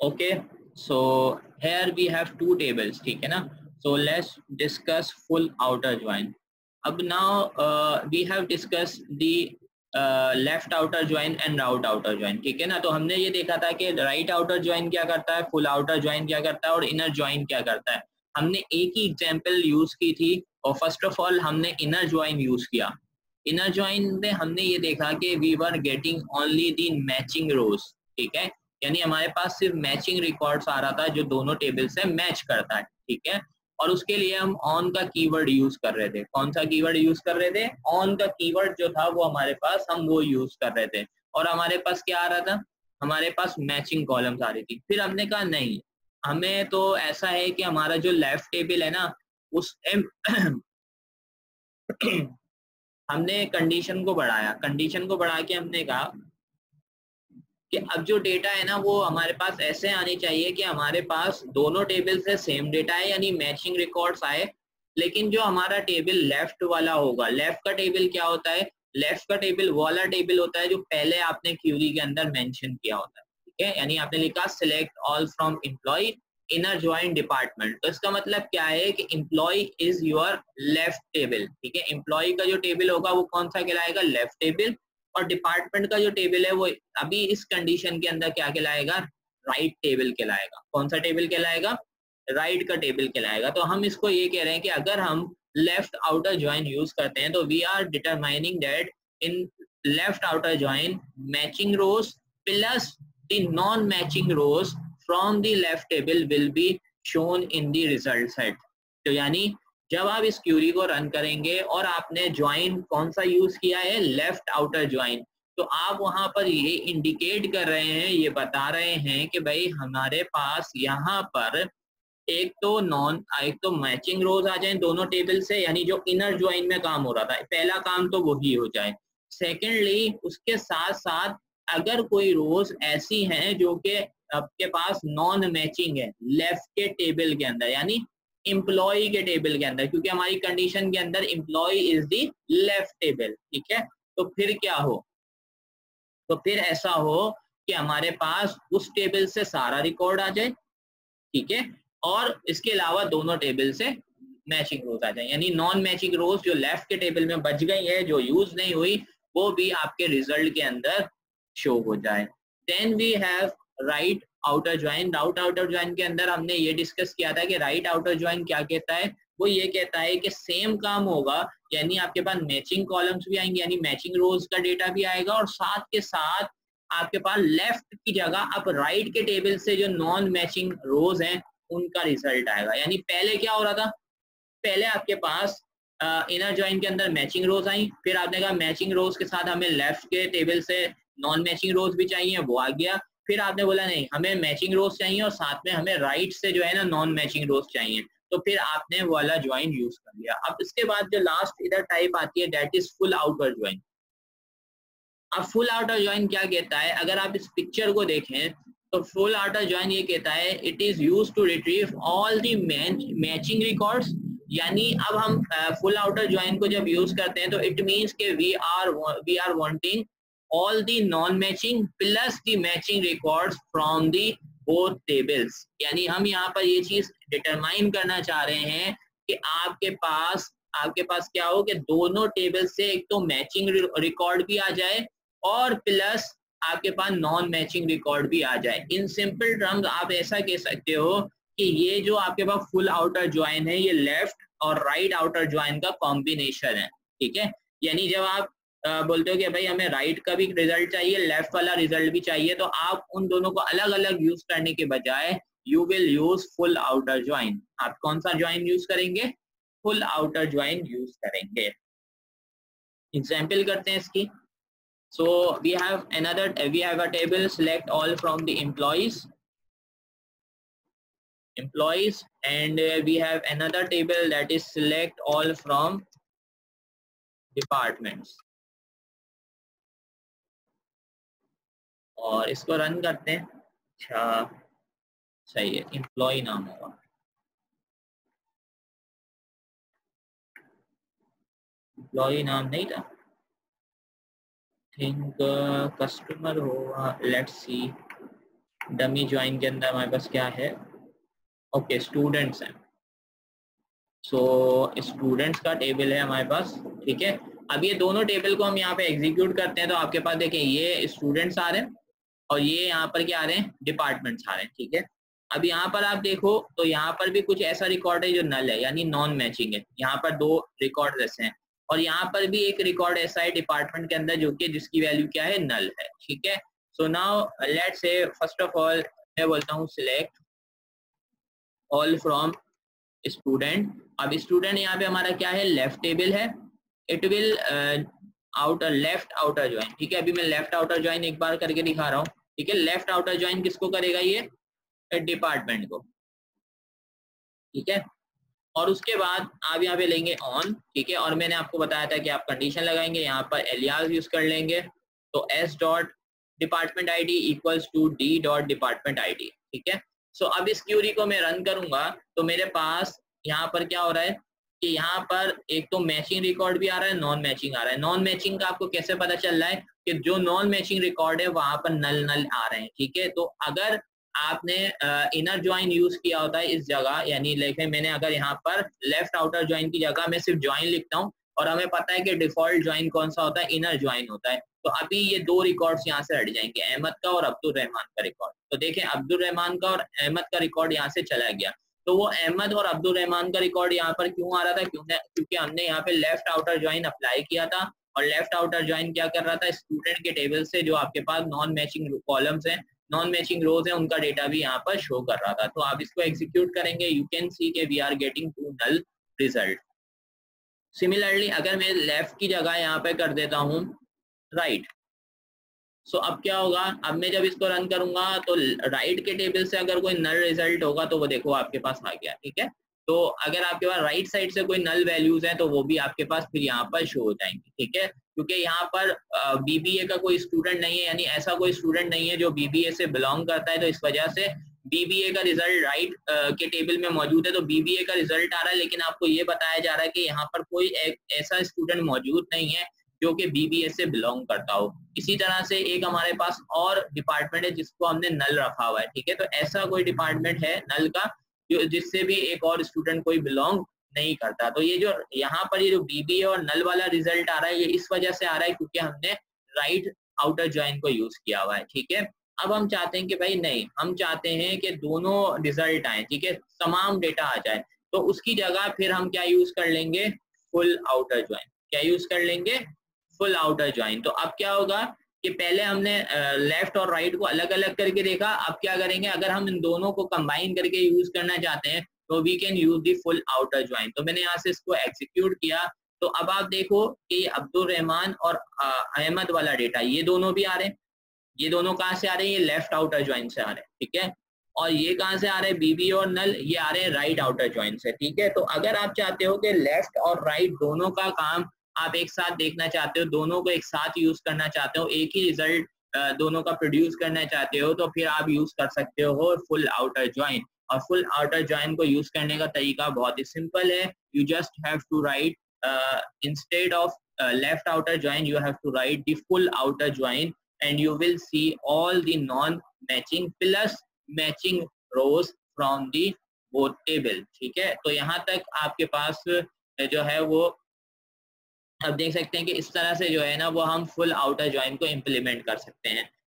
Okay, so here we have two tables, ठीक है ना? So let's discuss full outer join. Ab now we have discussed the left outer join and right outer join, ठीक है ना? तो हमने ये देखा था कि right outer join क्या करता है, full outer join क्या करता है और inner join क्या करता है। हमने एक ही एग्जाम्पल यूज की थी और फर्स्ट ऑफ ऑल हमने इनर ज्वाइन यूज किया। इनर ज्वाइन में हमने ये देखा कि we were getting only the matching rows, ठीक है, यानी हमारे पास सिर्फ मैचिंग रिकॉर्ड्स आ रहा था जो दोनों टेबल से मैच करता है, ठीक है। और उसके लिए हम ऑन का कीवर्ड यूज कर रहे थे। कौन सा कीवर्ड यूज कर रहे थे? ऑन का कीवर्ड जो था वो हमारे पास, हम वो यूज कर रहे थे। और हमारे पास क्या आ रहा था? हमारे पास मैचिंग कॉलम्स आ रही थी। फिर हमने कहा नहीं, हमें तो ऐसा है कि हमारा जो लेफ्ट टेबल है ना, उस हमने कंडीशन को बढ़ाया। कंडीशन को बढ़ा के हमने कहा कि अब जो डेटा है ना वो हमारे पास ऐसे आने चाहिए कि हमारे पास दोनों टेबल से सेम डेटा है, यानी मैचिंग रिकॉर्ड्स आए। लेकिन जो हमारा टेबल लेफ्ट वाला होगा, लेफ्ट का टेबल क्या होता है? लेफ्ट का टेबल वाला टेबल होता है जो पहले आपने क्यूरी के अंदर मेंशन किया होता है, ठीक है। यानी आपने लिखा select all from employee inner join department, तो इसका मतलब क्या है कि employee is your left table, ठीक है। एम्प्लॉय का जो टेबल होगा वो कौन सा कहलाएगा? Left table. और डिपार्टमेंट का जो टेबल है वो अभी इस कंडीशन के अंदर क्या कहलाएगा? राइट टेबल कहलाएगा। कौन सा टेबल कहलाएगा? राइट का टेबल कहलाएगा। तो हम इसको ये कह रहे हैं कि अगर हम लेफ्ट आउटर ज्वाइन यूज करते हैं तो we are determining that in left outer join matching rows plus the non matching rows From the left table will be shown in the result set. तो यानी जब आप इस क्यूरी को run करेंगे और आपने ज्वाइन कौन सा यूज किया है? Left outer join. तो आप वहां पर ये इंडिकेट कर रहे हैं, ये बता रहे हैं कि भाई हमारे पास यहाँ पर एक तो मैचिंग रोज आ जाए दोनों टेबल से, यानी जो इनर ज्वाइन में काम हो रहा था पहला काम तो वही हो जाए। सेकेंडली उसके साथ साथ अगर कोई रोज ऐसी है जो कि आपके पास नॉन मैचिंग है लेफ्ट के टेबल के अंदर, यानी एम्प्लॉय के टेबल के अंदर, क्योंकि हमारी कंडीशन के अंदर employee is the left table, ठीक है। तो फिर क्या हो? तो फिर ऐसा हो कि हमारे पास उस टेबल से सारा रिकॉर्ड आ जाए, ठीक है, और इसके अलावा दोनों टेबल से मैचिंग रोज आ जाए, यानी नॉन मैचिंग रोज जो लेफ्ट के टेबल में बच गई है, जो यूज नहीं हुई, वो भी आपके रिजल्ट के अंदर शो हो जाए। Then we have right outer join. Right outer join के अंदर हमने ये डिस्कस किया था कि राइट आउटर ज्वाइन क्या कहता है? वो ये कहता है कि सेम काम होगा, यानी आपके पास मैचिंग कॉलम्स भी आएंगे, यानी मैचिंग रोज का डेटा भी आएगा, और साथ के साथ आपके पास लेफ्ट की जगह आप राइट के टेबल से जो नॉन मैचिंग रोज हैं उनका रिजल्ट आएगा। यानी पहले क्या हो रहा था? पहले आपके पास इनर ज्वाइन के अंदर मैचिंग रोज आई, फिर आपने कहा मैचिंग रोज के साथ हमें लेफ्ट के टेबल से नॉन मैचिंग रोज भी चाहिए, वो आ गया। फिर आपने बोला नहीं, हमें मैचिंग रोज चाहिए और साथ में हमें राइट से जो है ना नॉन मैचिंग रोज चाहिए, तो फिर आपने वाला ज्वाइन यूज कर लिया। अब इसके बाद जो लास्ट इधर टाइप आती है that is full outer join. अब फुल आउटर ज्वाइन क्या कहता है? अगर आप इस पिक्चर को देखें तो फुल आउटर ज्वाइन ये कहता है it is use to retrieve all the matching records. यानी अब हम फुल आउटर ज्वाइन को जब यूज करते हैं तो इट मीन्स के we are wanting all the non matching plus the matching records from the both tables, यानी हम यहाँ पर ये चीज डिटरमाइन करना चाह रहे हैं कि आपके पास क्या हो कि दोनों टेबल से एक तो मैचिंग रिकॉर्ड भी आ जाए और प्लस आपके पास नॉन मैचिंग रिकॉर्ड भी आ जाए। इन सिंपल टर्म्स आप ऐसा कह सकते हो कि ये जो आपके पास फुल आउटर ज्वाइन है ये लेफ्ट और राइट आउटर ज्वाइन का कॉम्बिनेशन है, ठीक है। यानी जब आप बोलते हो कि भाई हमें राइट का भी रिजल्ट चाहिए, लेफ्ट वाला रिजल्ट भी चाहिए, तो आप उन दोनों को अलग अलग यूज करने के बजाय you will use full outer join. आप कौन सा ज्वाइन यूज करेंगे? फुल आउटर ज्वाइन यूज करेंगे। एग्जाम्पल करते हैं इसकी। So we have a table select all from the employees and we have another table that is select all from departments. और इसको रन करते हैं। अच्छा सही है, एम्प्लॉय नाम होगा। एम्प्लॉय नाम नहीं था, थिंक कस्टमर होगा। लेट्स सी डमी ज्वाइन के अंदर हमारे पास क्या है, ओके स्टूडेंट्स हैं। सो स्टूडेंट्स का टेबल है हमारे पास, ठीक है। अब ये दोनों टेबल को हम यहाँ पे एग्जीक्यूट करते हैं तो आपके पास देखें ये स्टूडेंट्स आ रहे हैं और ये यहाँ पर क्या आ रहे हैं, डिपार्टमेंट्स आ रहे हैं, ठीक है। अब यहाँ पर आप देखो तो यहाँ पर भी कुछ ऐसा रिकॉर्ड है जो नल है यानी नॉन मैचिंग है, यहाँ पर दो रिकॉर्ड ऐसे हैं और यहाँ पर भी एक रिकॉर्ड ऐसा है डिपार्टमेंट के अंदर जो कि जिसकी वैल्यू क्या है, नल है, ठीक है। So now let's say first of all मैं बोलता हूँ सिलेक्ट ऑल फ्रॉम स्टूडेंट। अब स्टूडेंट यहाँ पे हमारा क्या है, लेफ्ट टेबल है, it will outer left outer join, ठीक है। अभी मैं लेफ्ट आउटर ज्वाइन एक बार करके दिखा रहा हूँ, ठीक है। लेफ्ट आउटर ज्वाइन किसको करेगा, ये डिपार्टमेंट को, ठीक है। और उसके बाद आप यहाँ पे लेंगे ऑन, ठीक है। और मैंने आपको बताया था कि आप कंडीशन लगाएंगे, यहाँ पर एलियास यूज कर लेंगे तो S dot department I D equals to D dot department I D, ठीक है। सो अब इस क्यूरी को मैं रन करूंगा तो मेरे पास यहाँ पर क्या हो रहा है कि यहाँ पर एक तो मैचिंग रिकॉर्ड भी आ रहा है, नॉन मैचिंग आ रहा है। नॉन मैचिंग का आपको कैसे पता चल रहा है कि जो नॉन मैचिंग रिकॉर्ड है वहां पर नल नल आ रहे हैं, ठीक है। तो अगर आपने इनर ज्वाइन यूज किया होता है इस जगह, यानी लाइक मैंने अगर यहाँ पर लेफ्ट आउटर ज्वाइन की जगह मैं सिर्फ ज्वाइन लिखता हूँ और हमें पता है कि डिफॉल्ट ज्वाइन कौन सा होता है, इनर ज्वाइन होता है, तो अभी ये दो रिकॉर्ड्स यहाँ से हट जाएंगे, अहमद का और अब्दुल रहमान का रिकॉर्ड। तो देखें अब्दुल रहमान का और अहमद का रिकॉर्ड यहाँ से चला गया, तो वो अहमद और अब्दुल रहमान का रिकॉर्ड यहाँ पर क्यों आ रहा था, क्योंकि हमने यहाँ पे लेफ्ट आउटर ज्वाइन अप्लाई किया था और लेफ्ट आउटर ज्वाइन क्या कर रहा था, स्टूडेंट के टेबल से जो आपके पास नॉन मैचिंग कॉलम्स हैं, नॉन मैचिंग रोज है, उनका डेटा भी यहाँ पर शो कर रहा था। तो आप इसको एग्जीक्यूट करेंगे, यू कैन सी के we are getting two null result. Similarly अगर मैं लेफ्ट की जगह यहाँ पे कर देता हूँ राइट, सो अब क्या होगा, अब मैं जब इसको रन करूंगा तो राइट के टेबल से अगर कोई नल रिजल्ट होगा तो वो देखो आपके पास आ गया, ठीक है। तो अगर आपके पास राइट साइड से कोई नल वैल्यूज हैं तो वो भी आपके पास फिर यहाँ पर शो हो जाएंगे, ठीक है, क्योंकि यहाँ पर बीबीए का कोई स्टूडेंट नहीं है, यानी ऐसा कोई स्टूडेंट नहीं है जो बीबीए से बिलोंग करता है, तो इस वजह से बीबीए का रिजल्ट राइट के टेबल में मौजूद है, तो बीबीए का रिजल्ट आ रहा है। लेकिन आपको ये बताया जा रहा है कि यहाँ पर कोई ऐसा स्टूडेंट मौजूद नहीं है जो कि बीबीए से बिलोंग करता हो। इसी तरह से एक हमारे पास और डिपार्टमेंट है जिसको हमने नल रखा हुआ है, ठीक है। तो ऐसा कोई डिपार्टमेंट है नल का जो जिससे भी एक और स्टूडेंट कोई बिलोंग नहीं करता। तो ये जो यहाँ पर ये जो बीबीए और नल वाला रिजल्ट आ रहा है ये इस वजह से आ रहा है क्योंकि हमने राइट आउटर ज्वाइन को यूज किया हुआ है, ठीक है। अब हम चाहते हैं कि भाई नहीं, हम चाहते हैं कि दोनों रिजल्ट आए, ठीक है, तमाम डेटा आ जाए, तो उसकी जगह फिर हम क्या यूज कर लेंगे, फुल आउटर ज्वाइन। क्या यूज कर लेंगे, फुल आउटर ज्वाइन। तो अब क्या होगा कि पहले हमने लेफ्ट और राइट को अलग अलग करके देखा, अब क्या करेंगे, अगर हम इन दोनों को कंबाइन करके यूज करना चाहते हैं तो we can use the full outer join. तो मैंने यहाँ से इसको एग्जीक्यूट किया तो अब आप देखो कि अब्दुल रहमान और अहमद वाला डेटा ये दोनों भी आ रहे हैं। ये दोनों कहाँ से आ रहे हैं, ये लेफ्ट आउटर ज्वाइन से आ रहे हैं, ठीक है। और ये कहाँ से आ रहे हैं, बीबी और नल, ये आ रहे हैं राइट आउटर ज्वाइन से, ठीक है। तो अगर आप चाहते हो कि लेफ्ट और राइट दोनों का काम आप एक साथ देखना चाहते हो, दोनों को एक साथ यूज करना चाहते हो, एक ही रिजल्ट दोनों का प्रोड्यूस करना चाहते हो, तो फिर आप यूज कर सकते हो फुल आउटर ज्वाइन। और फुल आउटर ज्वाइन को यूज करने का तरीका बहुत ही सिंपल है, you just have to write instead of left outer join you have to write the full outer join and you will see all the non matching plus matching rows from the both table, ठीक है। तो यहाँ तक आपके पास जो है वो अब देख सकते हैं कि इस तरह से जो है ना वो हम फुल आउटर ज्वाइन को इम्प्लीमेंट कर सकते हैं।